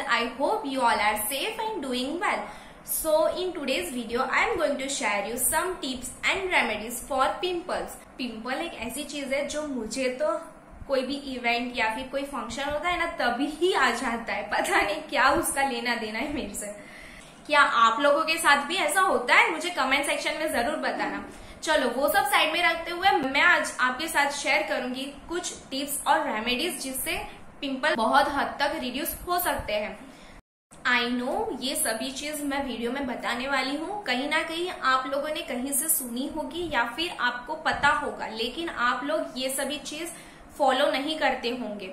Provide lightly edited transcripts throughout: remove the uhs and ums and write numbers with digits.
everyone. I hope you all are safe and doing well. So in today's video I am going to share you some tips and remedies for pimples. Pimple एक ऐसी चीज है जो मुझे तो कोई भी इवेंट या फिर कोई फंक्शन होता है ना तभी ही आ जाता है, पता नहीं क्या उसका लेना देना है मेरे से. क्या आप लोगों के साथ भी ऐसा होता है? मुझे कमेंट सेक्शन में जरूर बताना. चलो वो सब साइड में रखते हुए मैं आज आपके साथ शेयर करूंगी कुछ टिप्स और रेमेडीज जिससे पिंपल बहुत हद तक रिड्यूस हो सकते हैं. आई नो ये सभी चीज मैं वीडियो में बताने वाली हूँ, कहीं ना कहीं आप लोगों ने कहीं से सुनी होगी या फिर आपको पता होगा, लेकिन आप लोग ये सभी चीज फॉलो नहीं करते होंगे.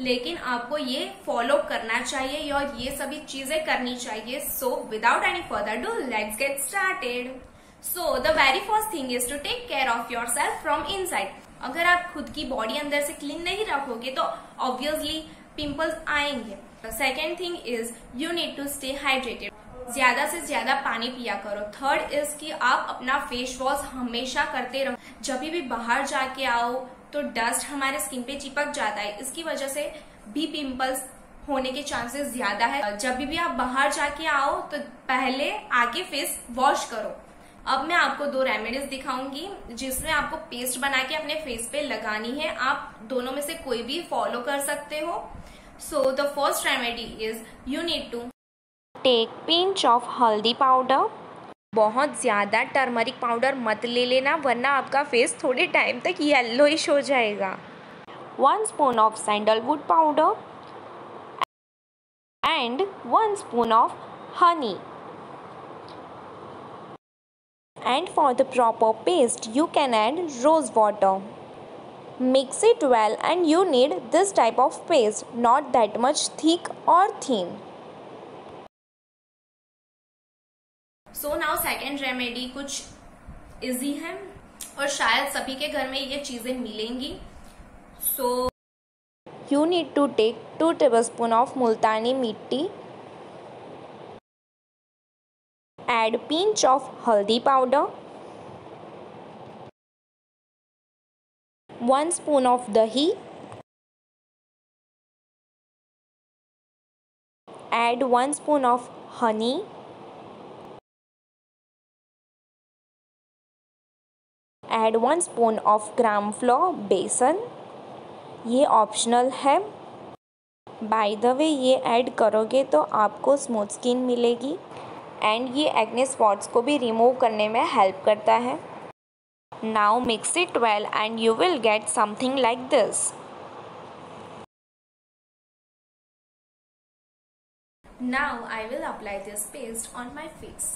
लेकिन आपको ये फॉलो करना चाहिए और ये सभी चीजें करनी चाहिए. So without any further do let's get started. So the very first thing is to take care of yourself from inside. अगर आप खुद की बॉडी अंदर से क्लीन नहीं रखोगे तो ऑब्वियसली पिंपल्स आएंगे. Second thing is you need to stay hydrated. ज्यादा से ज्यादा पानी पिया करो. थर्ड इज कि आप अपना फेस वॉश हमेशा करते रहो. जब भी बाहर जाके आओ तो डस्ट हमारे स्किन पे चिपक जाता है, इसकी वजह से भी पिंपल्स होने के चांसेस ज्यादा है. जब भी आप बाहर जाके आओ तो पहले आके फेस वॉश करो. अब मैं आपको दो रेमेडीज दिखाऊंगी जिसमें आपको पेस्ट बना के अपने फेस पे लगानी है. आप दोनों में से कोई भी फॉलो कर सकते हो. So the first remedy is you need to take pinch of हल्दी powder. बहुत ज़्यादा टर्मरिक पाउडर मत ले लेना वरना आपका फेस थोड़े टाइम तक येलोइश हो जाएगा. 1 spoon of sandalwood powder and 1 spoon of honey. And for the proper paste you can add rose water. Mix it well and you need this type of paste, not that much thick or thin. So now second remedy कुछ easy है और शायद सभी के घर में ये चीजें मिलेंगी. So you need to take 2 tablespoons of मुल्तानी मिट्टी, add pinch of हल्दी powder, 1 spoon of dahi, add 1 spoon of honey, add 1 spoon of gram flour बेसन. ये ऑप्शनल है. बाय द वे ये ऐड करोगे तो आपको स्मूथ स्किन मिलेगी एंड ये एक्ने स्पॉट्स को भी रिमूव करने में हेल्प करता है. Now mix it well and you will get something like this. Now I will apply this paste on my face.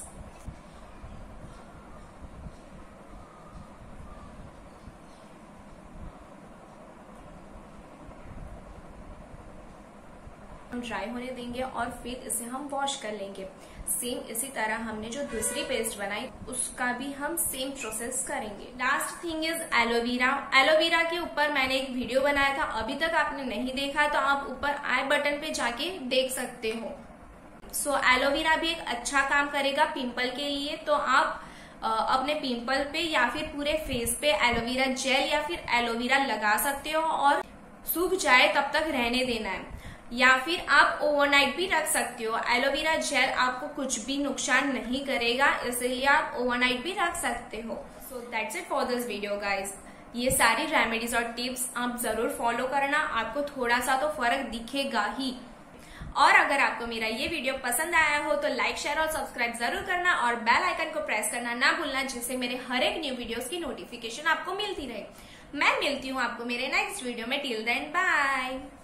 हम ड्राई होने देंगे और फिर इसे हम वॉश कर लेंगे. सेम इसी तरह हमने जो दूसरी पेस्ट बनाई उसका भी हम सेम प्रोसेस करेंगे. Last thing is aloe vera. Aloe vera के ऊपर मैंने एक वीडियो बनाया था, अभी तक आपने नहीं देखा तो आप ऊपर आई बटन पे जाके देख सकते हो. सो एलोवेरा भी एक अच्छा काम करेगा पिंपल के लिए. तो आप अपने पिंपल पे या फिर पूरे फेस पे एलोवेरा जेल या फिर एलोवेरा लगा सकते हो और सूख जाए तब तक रहने देना है, या फिर आप ओवरनाइट भी रख सकते हो. एलोवेरा जेल आपको कुछ भी नुकसान नहीं करेगा, इसलिए आप ओवरनाइट भी रख सकते हो. So that's it for this video guys. ये सारी रेमेडीज और टिप्स आप जरूर फॉलो करना, आपको थोड़ा सा तो फर्क दिखेगा ही. और अगर आपको मेरा ये वीडियो पसंद आया हो तो लाइक शेयर और सब्सक्राइब जरूर करना और बेल आइकन को प्रेस करना ना भूलना, जिससे मेरे हर एक न्यू वीडियोस की नोटिफिकेशन आपको मिलती रहे. मैं मिलती हूँ आपको मेरे नेक्स्ट वीडियो में. Till then bye.